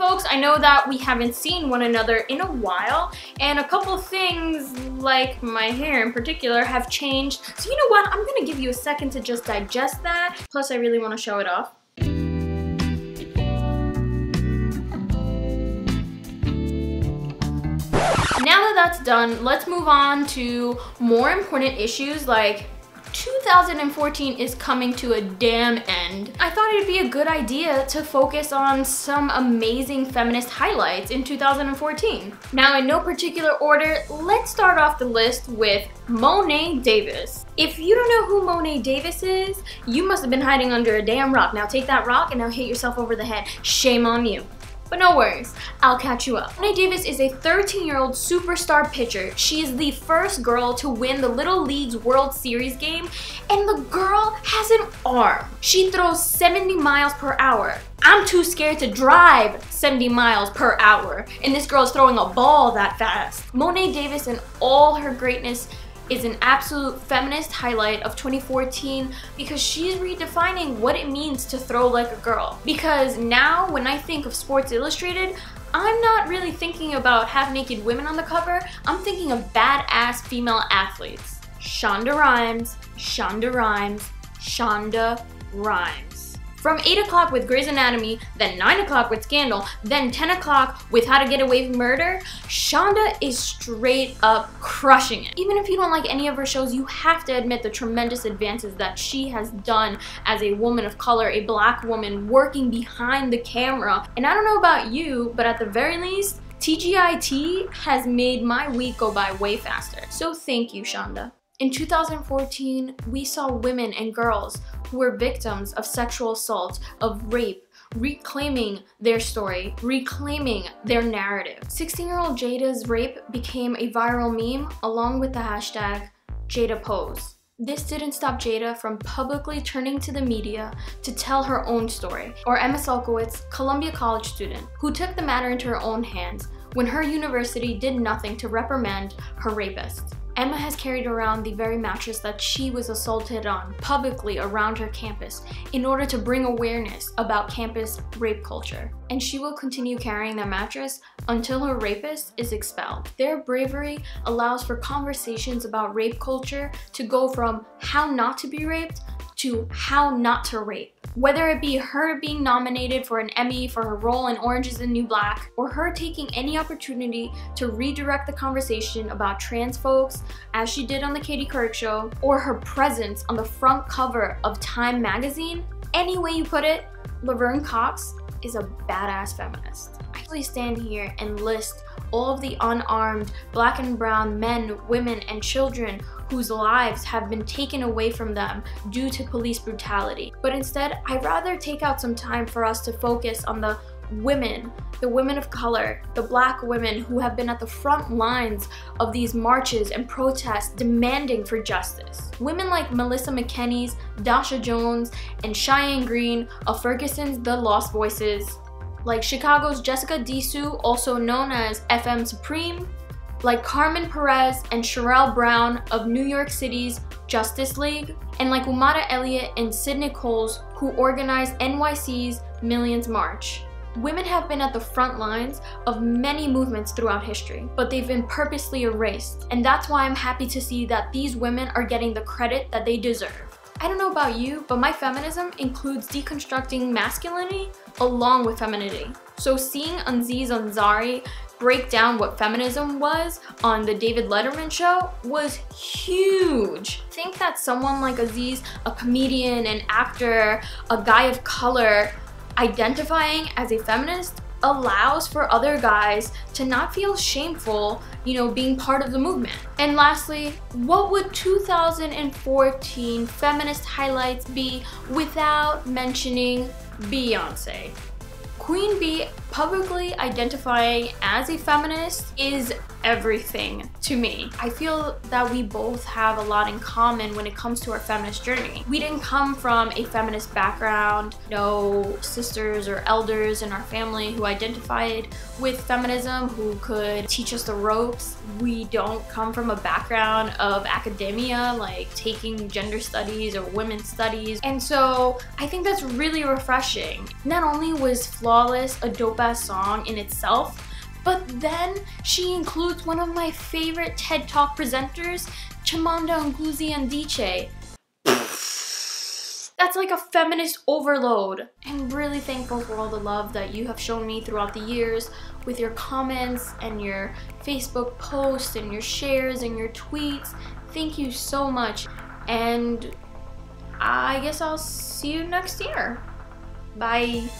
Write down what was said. folks. I know that we haven't seen one another in a while, and a couple things, like my hair in particular, have changed. So you know what? I'm gonna give you a second to just digest that. Plus, I really wanna show it off. Now that that's done, let's move on to more important issues. Like, 2014 is coming to a damn end. I thought it'd be a good idea to focus on some amazing feminist highlights in 2014. Now, in no particular order, let's start off the list with Mo'Ne Davis. If you don't know who Mo'Ne Davis is, you must have been hiding under a damn rock. Now take that rock and now hit yourself over the head. Shame on you. But no worries, I'll catch you up. Mo'Ne Davis is a 13-year-old superstar pitcher. She is the first girl to win the Little League's World Series game, and the girl has an arm. She throws 70 miles per hour. I'm too scared to drive 70 miles per hour, and this girl's throwing a ball that fast. Mo'Ne Davis and all her greatness is an absolute feminist highlight of 2014 because she's redefining what it means to throw like a girl. Because now when I think of Sports Illustrated, I'm not really thinking about half-naked women on the cover, I'm thinking of badass female athletes. Shonda Rhimes, Shonda Rhimes, Shonda Rhimes. From 8 o'clock with Grey's Anatomy, then 9 o'clock with Scandal, then 10 o'clock with How to Get Away with Murder, Shonda is straight up crushing it. Even if you don't like any of her shows, you have to admit the tremendous advances that she has done as a woman of color, a black woman working behind the camera. And I don't know about you, but at the very least, TGIT has made my week go by way faster. So thank you, Shonda. In 2014, we saw women and girls who were victims of sexual assault, of rape, reclaiming their story, reclaiming their narrative. 16-year-old Jada's rape became a viral meme along with the hashtag #JadaPose. This didn't stop Jada from publicly turning to the media to tell her own story. Or Emma Sulkowicz, Columbia College student, who took the matter into her own hands when her university did nothing to reprimand her rapist. Emma has carried around the very mattress that she was assaulted on publicly around her campus in order to bring awareness about campus rape culture. And she will continue carrying that mattress until her rapist is expelled. Their bravery allows for conversations about rape culture to go from how not to be raped to how not to rape. Whether it be her being nominated for an Emmy for her role in Orange is the New Black, or her taking any opportunity to redirect the conversation about trans folks, as she did on the Katie Couric show, or her presence on the front cover of Time magazine, any way you put it, Laverne Cox is a badass feminist. I actually stand here and list all of the unarmed black and brown men, women, and children whose lives have been taken away from them due to police brutality. But instead, I'd rather take out some time for us to focus on the women of color, the black women who have been at the front lines of these marches and protests demanding for justice. Women like Melissa McKinney's, Dasha Jones, and Cheyenne Green of Ferguson's The Lost Voices, like Chicago's Jessica Disu, also known as FM Supreme, like Carmen Perez and Cherrell Brown of New York City's Justice League, and like Umaara Elliott and Synead Nichols, who organized NYC's Millions March. Women have been at the front lines of many movements throughout history, but they've been purposely erased. And that's why I'm happy to see that these women are getting the credit that they deserve. I don't know about you, but my feminism includes deconstructing masculinity along with femininity. So seeing Aziz Ansari break down what feminism was on the David Letterman show was huge. I think that someone like Aziz, a comedian, an actor, a guy of color, identifying as a feminist allows for other guys to not feel shameful, you know, being part of the movement. And lastly, what would 2014 feminist highlights be without mentioning Beyoncé? Queen Bee publicly identifying as a feminist is everything to me. I feel that we both have a lot in common when it comes to our feminist journey. We didn't come from a feminist background, no sisters or elders in our family who identified with feminism, who could teach us the ropes. We don't come from a background of academia, like taking gender studies or women's studies. And so I think that's really refreshing. Not only was Flawless a dope-ass song in itself, but then she includes one of my favorite TED Talk presenters, Chimamanda Ngozi Adichie. That's like a feminist overload. I'm really thankful for all the love that you have shown me throughout the years with your comments and your Facebook posts and your shares and your tweets. Thank you so much. And I guess I'll see you next year. Bye.